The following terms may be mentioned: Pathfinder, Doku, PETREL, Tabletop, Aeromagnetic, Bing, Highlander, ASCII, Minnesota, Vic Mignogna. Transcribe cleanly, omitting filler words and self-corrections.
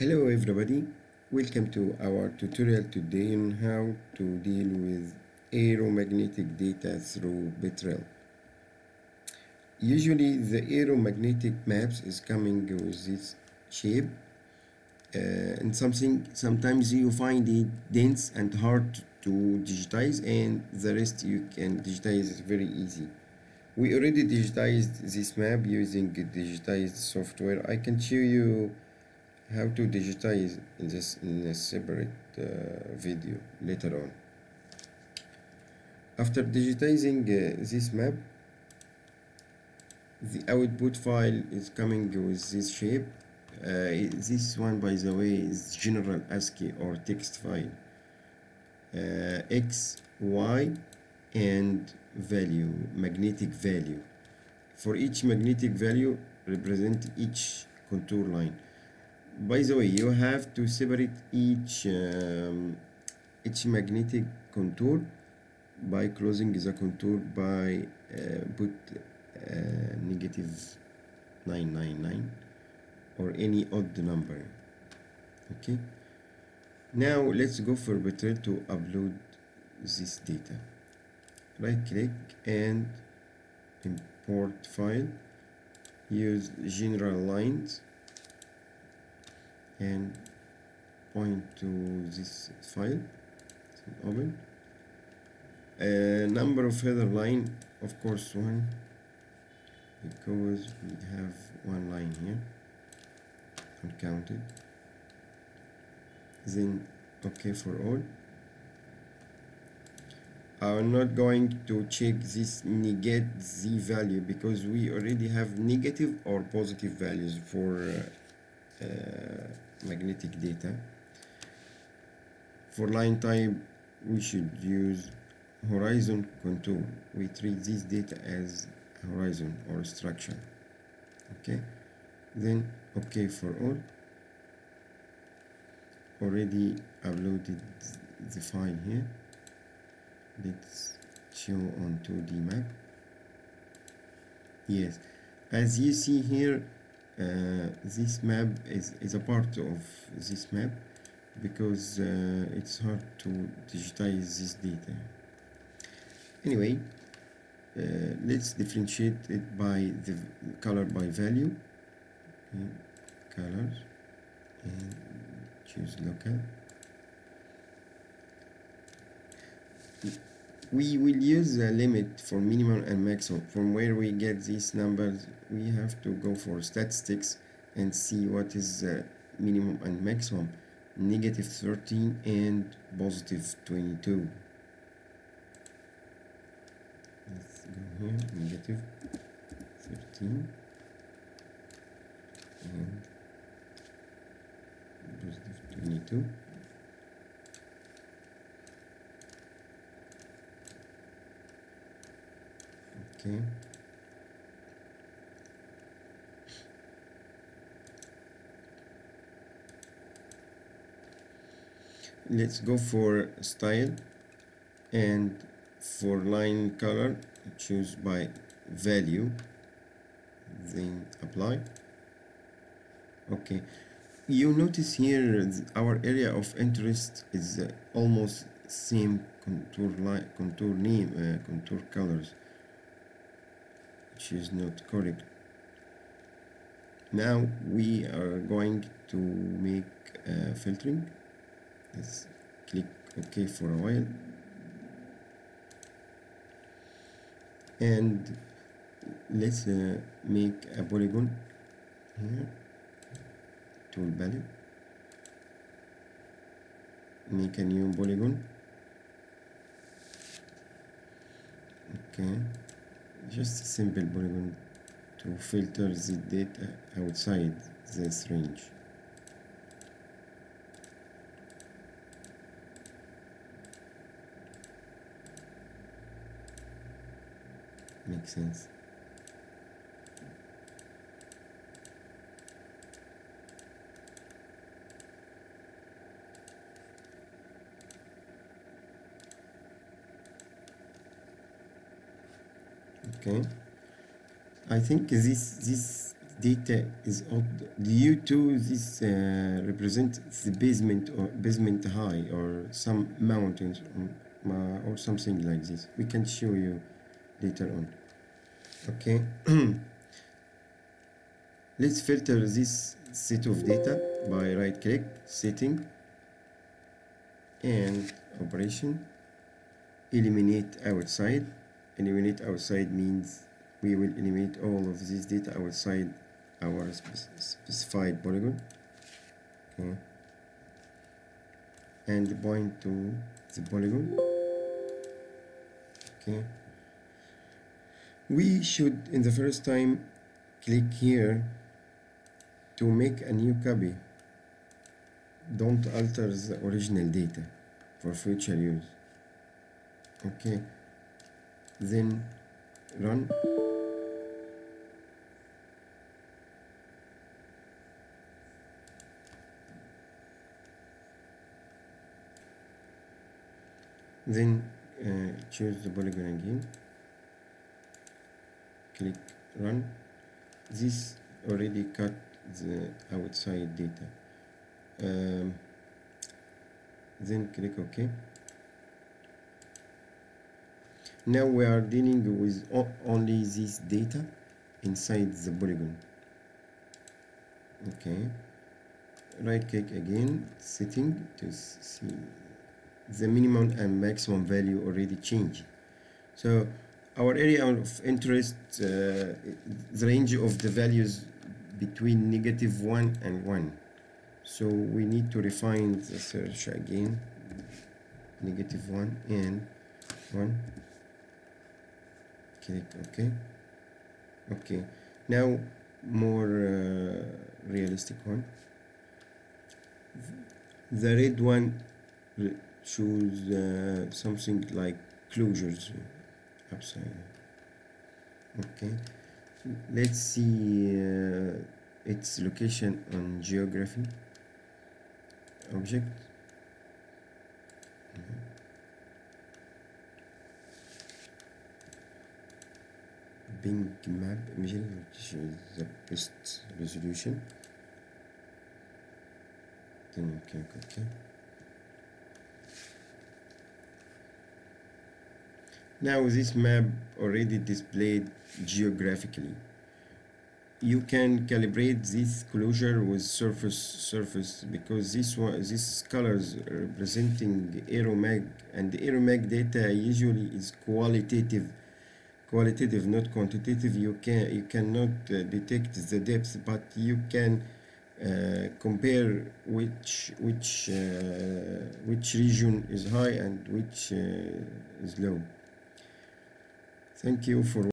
Hello everybody, welcome to our tutorial today on how to deal with aeromagnetic data through PETREL. Usually the aeromagnetic maps is coming with this shape and sometimes you find it dense and hard to digitize, and the rest you can digitize very easy. We already digitized this map using digitized software. I can show you how to digitize this in a separate video later on. After digitizing this map, the output file is coming with this shape. This one, by the way, is general ASCII or text file. X, Y, and value, magnetic value. For each magnetic value, represent each contour line. By the way, you have to separate each magnetic contour by closing the contour by put negative 999 or any odd number. Okay, now let's go for PETREL to upload this data. Right click and import file, use general lines and point to this file. Open a number of header line, of course one, because we have one line here uncounted. Then OK for all. I'm not going to check this negate Z value because we already have negative or positive values for magnetic data. For line type we should use horizon contour. We treat this data as horizon or structure. Okay, then OK for all. Already uploaded the file here. Let's show on 2D map. Yes, as you see here, this map is a part of this map because it's hard to digitize this data. Anyway, let's differentiate it by the color by value. Okay, colors, and choose local. We will use a limit for minimum and maximum. From where we get these numbers, we have to go for statistics and see what is minimum and maximum. Negative 13 and positive 22. Let's go here, negative 13 and positive 22. Okay. Let's go for style, and for line color choose by value, then apply. Okay, you notice here our area of interest is almost same contour line, contour name, contour colors, which is not correct. Now we are going to make filtering. Let's click OK for a while, and let's make a polygon here. Tool value, make a new polygon. Okay, just a simple polygon to filter the data outside this range. Makes sense. Okay, I think this data is odd due to this represents the basement or basement high or some mountains or something like this. We can show you later on. Okay. Let's filter this set of data by right click, setting, and operation. Eliminate outside means we will eliminate all of this data outside our specified polygon. Okay. And point to the polygon. Okay. We should in the first time click here to make a new copy. Don't alter the original data for future use. Okay, then run. Then choose the polygon again, click run. This already cut the outside data. Then click OK. Now we are dealing with only this data inside the polygon. Okay, right click again, setting to see the minimum and maximum value already changed. So our area of interest, the range of the values between -1 and 1. So we need to refine the search again. -1 and 1. Click OK. Okay. Now more realistic one. The red one shows something like closures. Upside. Okay, let's see its location on geography object. Bing map image shows the best resolution. Then click OK. Now this map already displayed geographically. You can calibrate this closure with surface because this one, these colors representing aeromag, and the aeromag data usually is qualitative, not quantitative. You cannot detect the depth, but you can compare which region is high and which is low. Thank you for watching.